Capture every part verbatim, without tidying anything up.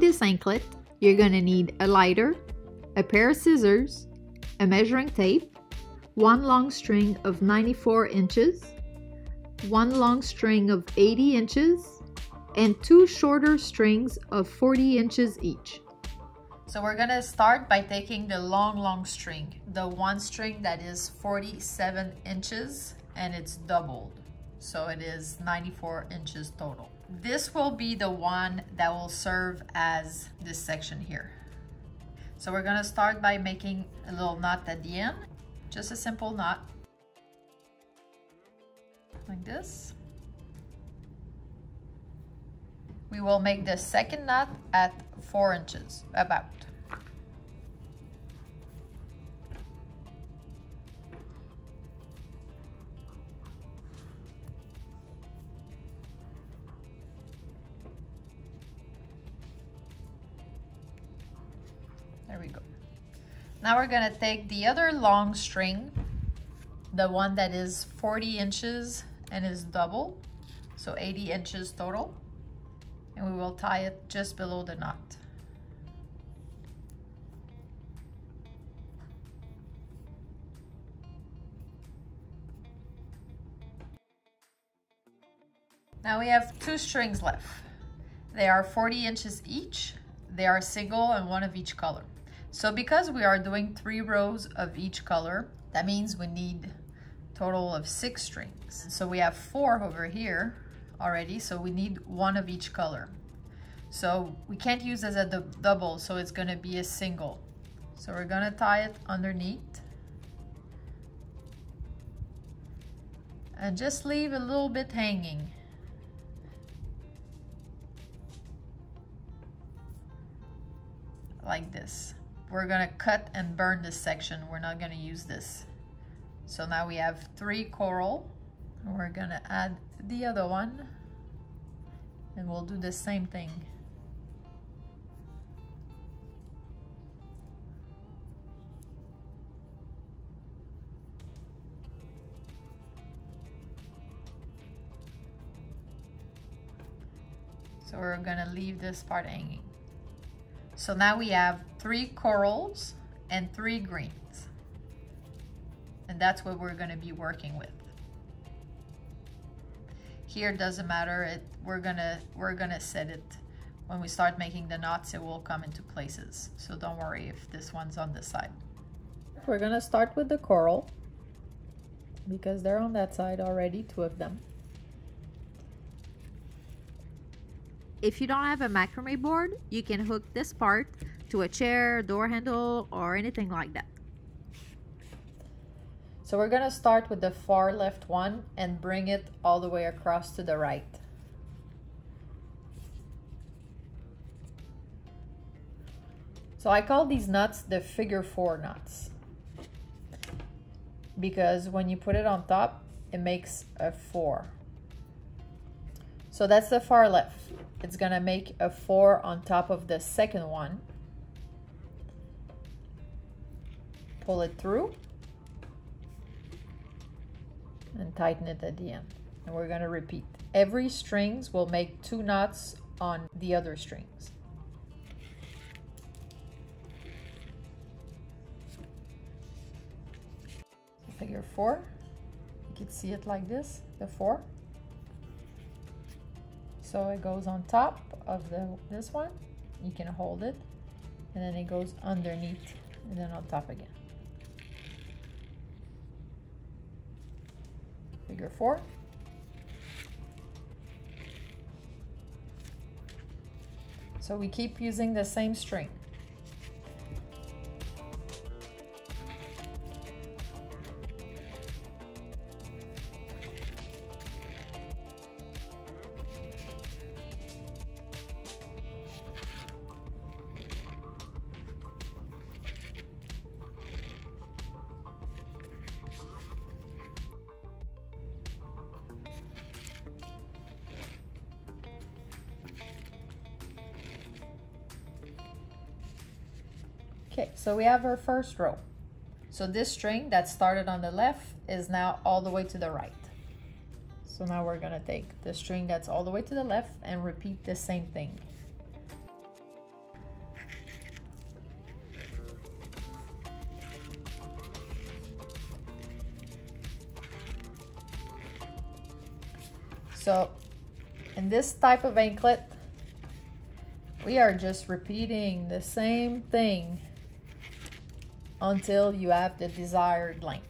make this anklet, you're going to need a lighter, a pair of scissors, a measuring tape, one long string of ninety-four inches, one long string of eighty inches, and two shorter strings of forty inches each. So we're going to start by taking the long, long string, the one string that is forty-seven inches and it's doubled. So it is ninety-four inches total. This will be the one that will serve as this section here. So we're gonna start by making a little knot at the end, just a simple knot, like this. We will make the second knot at four inches, about. There we go. Now we're gonna take the other long string, the one that is forty inches and is double, so eighty inches total, and we will tie it just below the knot. Now we have two strings left. They are forty inches each. They are single and one of each color. So because we are doing three rows of each color, that means we need a total of six strings. So we have four over here already, so we need one of each color. So we can't use this as a double, so it's gonna be a single. So we're gonna tie it underneath. And just leave a little bit hanging. Like this. We're gonna cut and burn this section. We're not gonna use this. So now we have three coral. We're gonna add the other one and we'll do the same thing. So we're gonna leave this part hanging. So now we have three corals and three greens. And that's what we're gonna be working with. Here, it doesn't matter, it, we're gonna, we're gonna set it. When we start making the knots, it will come into places. So don't worry if this one's on this side. We're gonna start with the coral because they're on that side already, two of them. If you don't have a macrame board, you can hook this part to a chair, door handle, or anything like that. So we're gonna start with the far left one and bring it all the way across to the right. So I call these knots the figure four knots because when you put it on top, it makes a four. So that's the far left. It's gonna make a four on top of the second one. Pull it through and tighten it at the end. And we're gonna repeat. Every strings will make two knots on the other strings. Figure four, you can see it like this, the four. So it goes on top of the, this one, you can hold it, and then it goes underneath, and then on top again. Figure four. So we keep using the same string. Okay, so we have our first row. So this string that started on the left is now all the way to the right. So now we're gonna take the string that's all the way to the left and repeat the same thing. So in this type of anklet, we are just repeating the same thing until you have the desired length.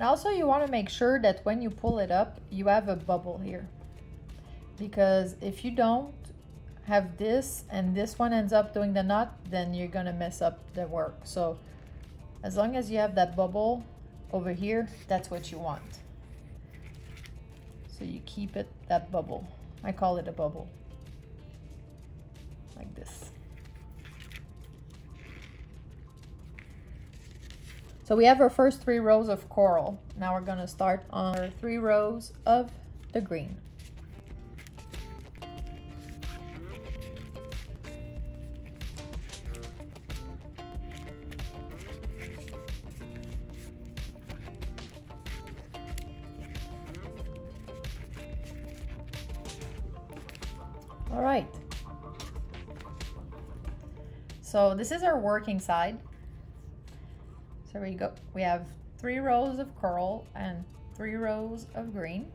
And also you want to make sure that when you pull it up, you have a bubble here, because if you don't have this and this one ends up doing the knot, then you're going to mess up the work. So as long as you have that bubble over here, that's what you want. So you keep it, that bubble. I call it a bubble, like this. So we have our first three rows of coral. Now we're going to start on our three rows of the green. All right. So this is our working side. There we go. We have three rows of coral and three rows of green.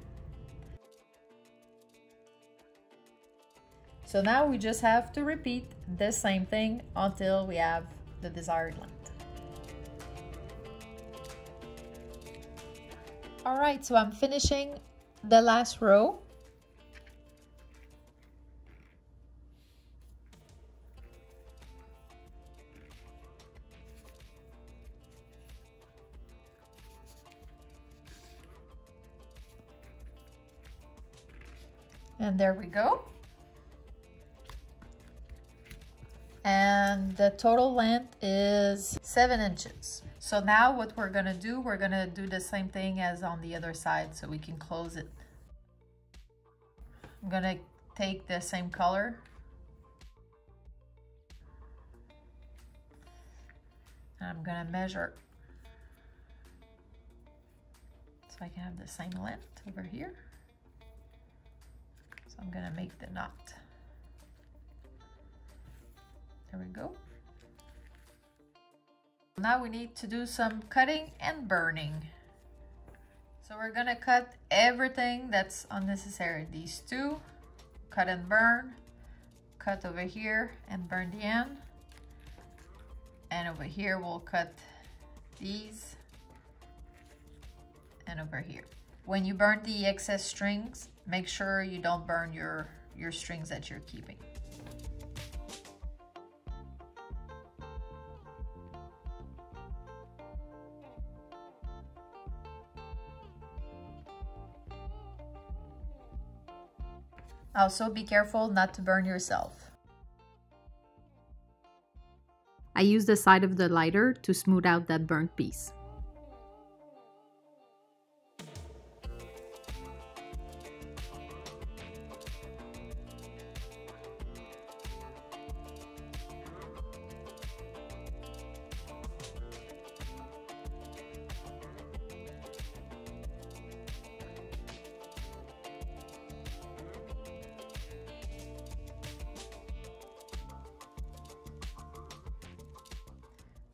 So now we just have to repeat the same thing until we have the desired length. All right, so I'm finishing the last row. And there we go. And the total length is seven inches. So now what we're gonna do, we're gonna do the same thing as on the other side so we can close it. I'm gonna take the same color. And I'm gonna measure so I can have the same length over here. I'm gonna make the knot. There we go. Now we need to do some cutting and burning. So we're gonna cut everything that's unnecessary. These two, cut and burn, cut over here and burn the end. And over here we'll cut these and over here. When you burn the excess strings, make sure you don't burn your, your strings that you're keeping. Also be careful not to burn yourself. I use the side of the lighter to smooth out that burnt piece.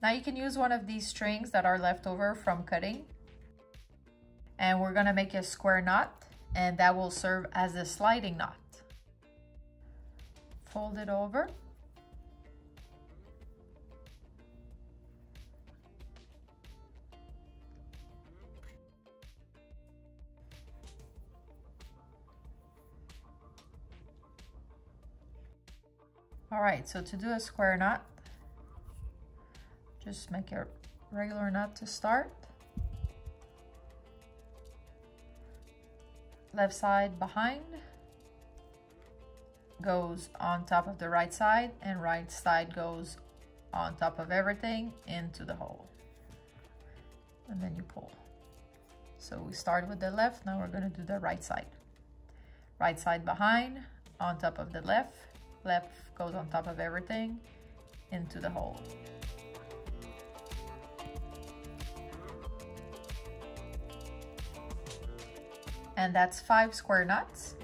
Now you can use one of these strings that are left over from cutting, and we're gonna make a square knot, and that will serve as a sliding knot. Fold it over. All right, so to do a square knot, just make a regular knot to start. Left side behind goes on top of the right side, and right side goes on top of everything into the hole. And then you pull. So we start with the left, now we're gonna do the right side. Right side behind, on top of the left, left goes on top of everything into the hole. and that's five square knots.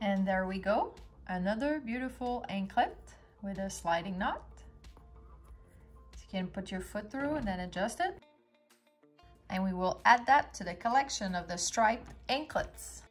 And there we go, another beautiful anklet with a sliding knot. So you can put your foot through and then adjust it. And we will add that to the collection of the striped anklets.